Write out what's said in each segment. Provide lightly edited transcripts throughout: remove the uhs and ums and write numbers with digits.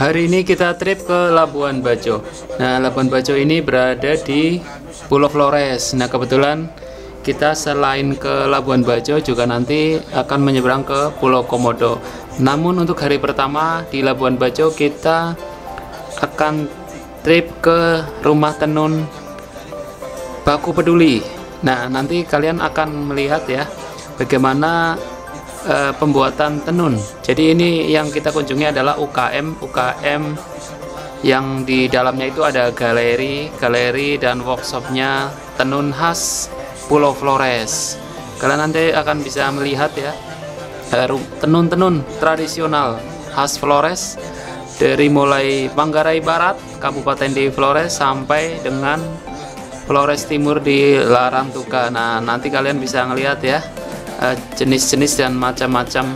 Hari ini kita trip ke Labuan Bajo. Nah, Labuan Bajo ini berada di Pulau Flores. Nah, kebetulan kita selain ke Labuan Bajo juga nanti akan menyeberang ke Pulau Komodo. Namun untuk hari pertama di Labuan Bajo kita akan trip ke Rumah Tenun Baku Peduli. Nah, nanti kalian akan melihat ya bagaimana pembuatan tenun. Jadi ini yang kita kunjungi adalah UKM yang di dalamnya itu ada galeri dan workshopnya tenun khas Pulau Flores. Kalian nanti akan bisa melihat ya tenun-tenun tradisional khas Flores dari mulai Manggarai Barat, Kabupaten di Flores, sampai dengan Flores Timur di Larantuka. Nah, nanti kalian bisa ngelihat ya jenis-jenis dan macam-macam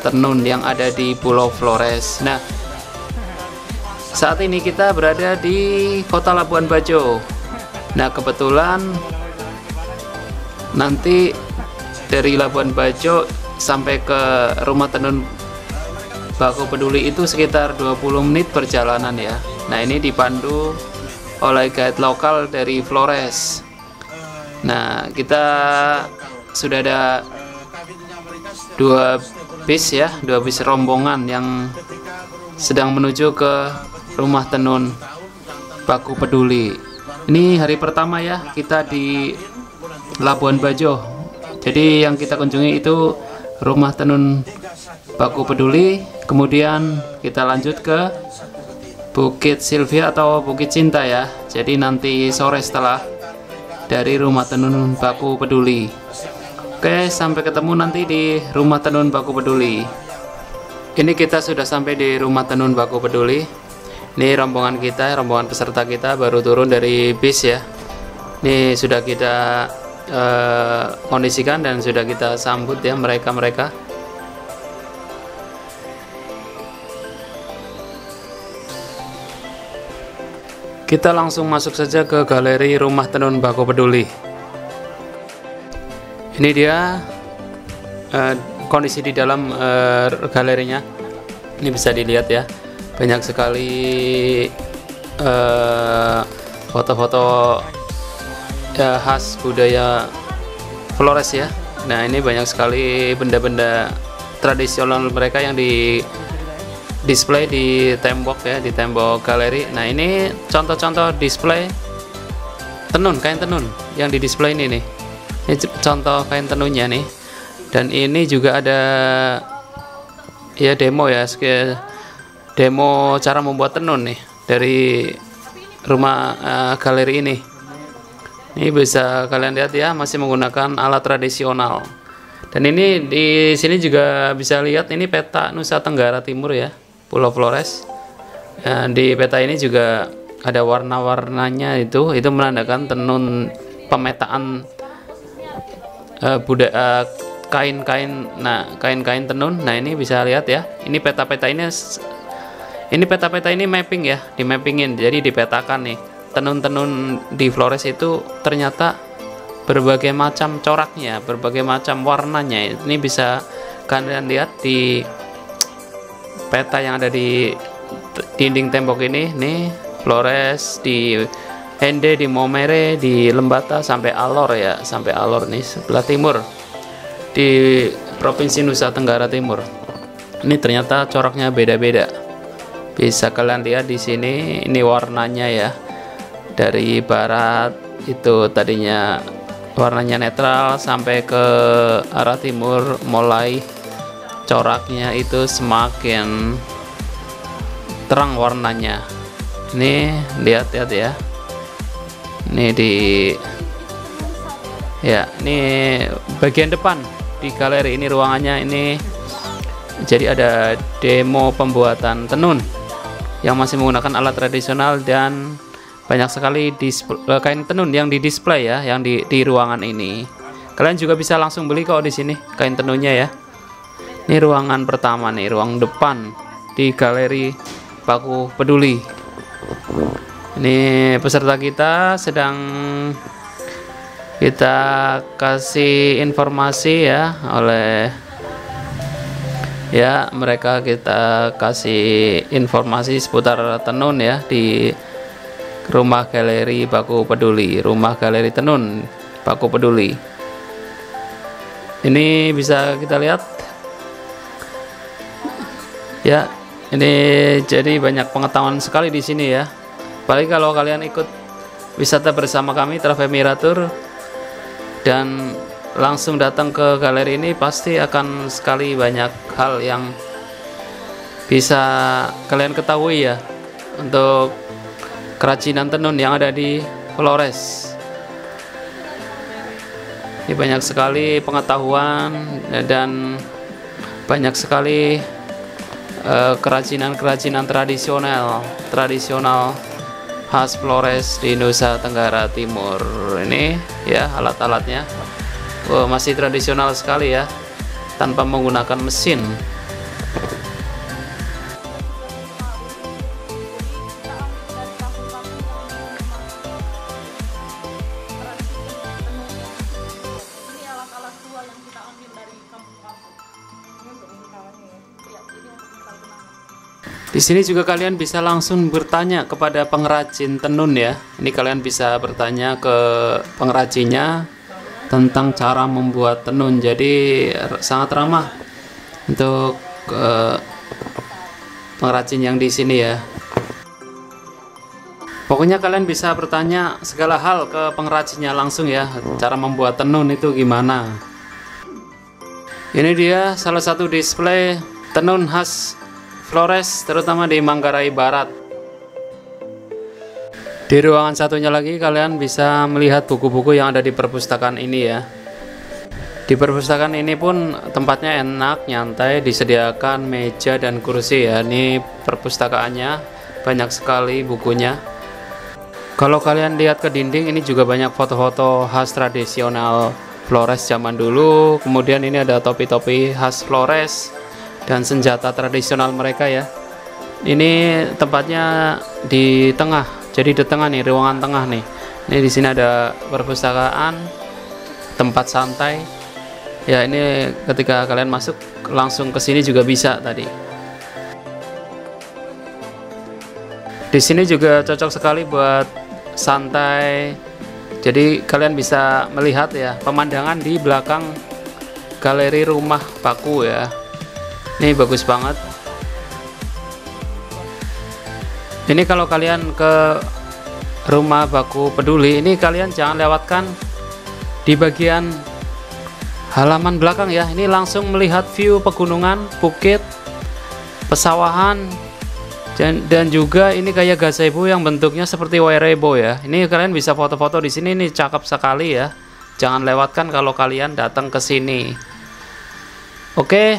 tenun yang ada di Pulau Flores. Nah, saat ini kita berada di Kota Labuan Bajo. Nah, kebetulan nanti dari Labuan Bajo sampai ke Rumah Tenun Baku Peduli itu sekitar 20 menit perjalanan ya. Nah, ini dipandu oleh guide lokal dari Flores. Nah, kita sudah ada dua bis rombongan yang sedang menuju ke Rumah Tenun Baku Peduli. Ini hari pertama ya kita di Labuan Bajo. Jadi yang kita kunjungi itu Rumah Tenun Baku Peduli, kemudian kita lanjut ke Bukit Sylvia atau Bukit Cinta ya. Jadi nanti sore setelah dari Rumah Tenun Baku Peduli. Oke, sampai ketemu nanti di Rumah Tenun Baku Peduli. Ini kita sudah sampai di Rumah Tenun Baku Peduli. Ini rombongan kita, rombongan peserta kita baru turun dari bis ya. Ini sudah kita kondisikan dan sudah kita sambut ya mereka-mereka. Kita langsung masuk saja ke galeri Rumah Tenun Baku Peduli. Ini dia kondisi di dalam galerinya. Ini bisa dilihat ya, banyak sekali foto-foto khas budaya Flores ya. Nah, ini banyak sekali benda-benda tradisional mereka yang di display di tembok ya, di tembok galeri. Nah, ini contoh-contoh display tenun, kain tenun yang di display ini nih. Ini contoh kain tenunnya nih. Dan ini juga ada ya demo ya, demo cara membuat tenun nih dari rumah galeri ini. Ini bisa kalian lihat ya, masih menggunakan alat tradisional. Dan ini di sini juga bisa lihat ini peta Nusa Tenggara Timur ya, Pulau Flores. Dan di peta ini juga ada warna-warnanya itu menandakan tenun pemetaan budaya kain-kain. Nah, kain-kain tenun. Nah, ini bisa lihat ya. Ini peta-peta ini mapping ya, di mappingin. Jadi dipetakan nih. Tenun-tenun di Flores itu ternyata berbagai macam coraknya, berbagai macam warnanya. Ini bisa kalian lihat di peta yang ada di dinding tembok ini. Nih Flores di Ende, di Momere, di Lembata, sampai Alor ya, sampai Alor nih sebelah timur di Provinsi Nusa Tenggara Timur. Ini ternyata coraknya beda-beda. Bisa kalian lihat di sini. Ini warnanya ya. Dari barat itu tadinya warnanya netral sampai ke arah timur, mulai coraknya itu semakin terang warnanya. Ini lihat-lihat ya. Ini di ya, ini bagian depan di galeri ini ruangannya ini. Jadi ada demo pembuatan tenun yang masih menggunakan alat tradisional dan banyak sekali kain tenun yang di display ya, yang di ruangan ini. Kalian juga bisa langsung beli kok di sini kain tenunnya ya. Ini ruangan pertama nih, ruang depan di galeri Baku Peduli. Ini peserta kita sedang kita kasih informasi ya oleh ya, mereka kita kasih informasi seputar tenun ya di Rumah Galeri Baku Peduli, Rumah Galeri Tenun Baku Peduli. Ini bisa kita lihat ya, ini jadi banyak pengetahuan sekali di sini ya. Apalagi kalau kalian ikut wisata bersama kami Travemira Tour dan langsung datang ke galeri ini, pasti akan sekali banyak hal yang bisa kalian ketahui ya untuk kerajinan tenun yang ada di Flores. Ini banyak sekali pengetahuan dan banyak sekali kerajinan-kerajinan tradisional khas Flores di Nusa Tenggara Timur. Ini ya alat-alatnya. Oh, masih tradisional sekali ya, tanpa menggunakan mesin. Di sini juga kalian bisa langsung bertanya kepada pengrajin tenun ya. Ini kalian bisa bertanya ke pengrajinnya tentang cara membuat tenun, jadi sangat ramah untuk pengrajin yang di sini ya. Pokoknya kalian bisa bertanya segala hal ke pengrajinnya langsung ya, cara membuat tenun itu gimana. Ini dia salah satu display tenun khas Flores, terutama di Manggarai Barat. Di ruangan satunya lagi kalian bisa melihat buku-buku yang ada di perpustakaan ini ya. Di perpustakaan ini pun tempatnya enak, nyantai, disediakan meja dan kursi ya. Ini perpustakaannya, banyak sekali bukunya. Kalau kalian lihat ke dinding, ini juga banyak foto-foto khas tradisional Flores zaman dulu. Kemudian ini ada topi-topi khas Flores dan senjata tradisional mereka ya. Ini tempatnya di tengah. Jadi di tengah nih, ruangan tengah nih. Ini di sini ada perpustakaan, tempat santai. Ya, ini ketika kalian masuk langsung ke sini juga bisa tadi. Di sini juga cocok sekali buat santai. Jadi kalian bisa melihat ya pemandangan di belakang galeri Rumah Baku ya. Ini bagus banget. Ini kalau kalian ke Rumah Baku Peduli, ini kalian jangan lewatkan di bagian halaman belakang ya. Ini langsung melihat view pegunungan, bukit, pesawahan, dan juga ini kayak gazebo yang bentuknya seperti Wai Rebo ya. Ini kalian bisa foto-foto di sini, ini cakep sekali ya. Jangan lewatkan kalau kalian datang ke sini. Oke,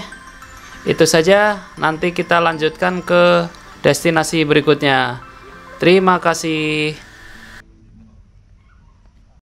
itu saja. Nanti kita lanjutkan ke destinasi berikutnya. Terima kasih.